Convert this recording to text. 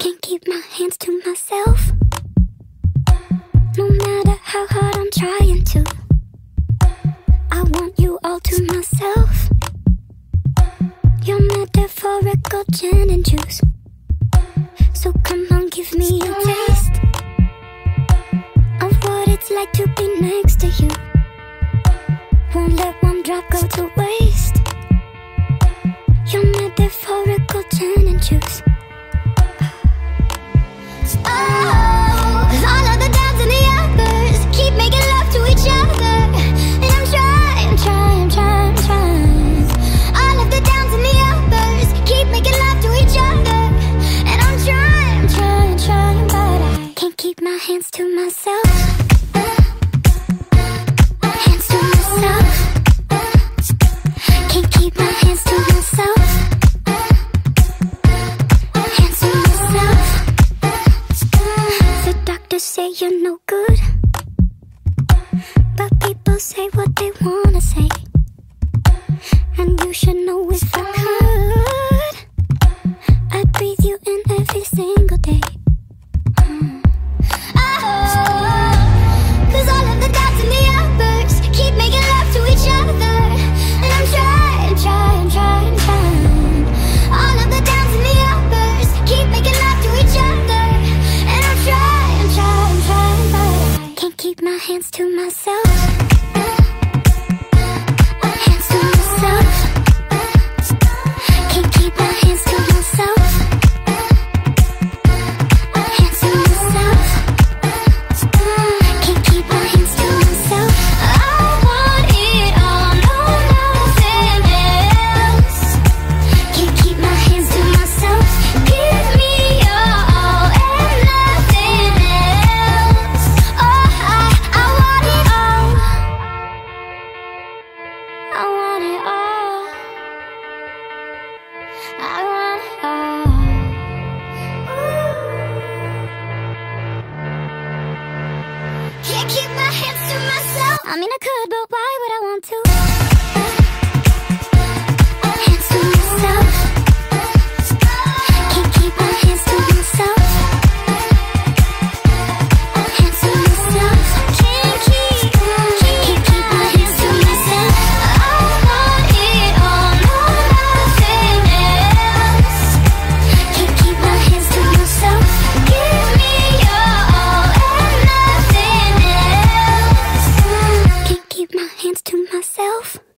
can't keep my hands to myself. No matter how hard I'm trying to, I want you all to myself. You're metaphorical gin and juice, so come on, give me a taste of what it's like to be next to you. Won't let one drop go to waste. You're metaphorical gin and juice. Oh, with all of the doubts and the others, keep making love to each other. And I'm trying, trying, trying, trying. All of the downs and the others, keep making love to each other. And I'm trying, trying, trying, but I can't keep my hands to myself. Hands to myself. Can't keep my hands to myself. Say you're no good, but people say what they wanna say, and you should know if I could, I'd breathe you in every single day. Oh, 'cause all of the doubts and the outbursts keep making love to each other, and I'm trying, trying, trying, trying. All of the doubts and the outbursts keep making love to each other. Can't keep my hands to myself. Hands to myself. Can't keep my hands to myself. Hands to myself. Can't keep my hands to myself. I want it all, no, nothing else. Can't keep my hands to myself. Give me your all and nothing else. I mean I could, but why would I want to?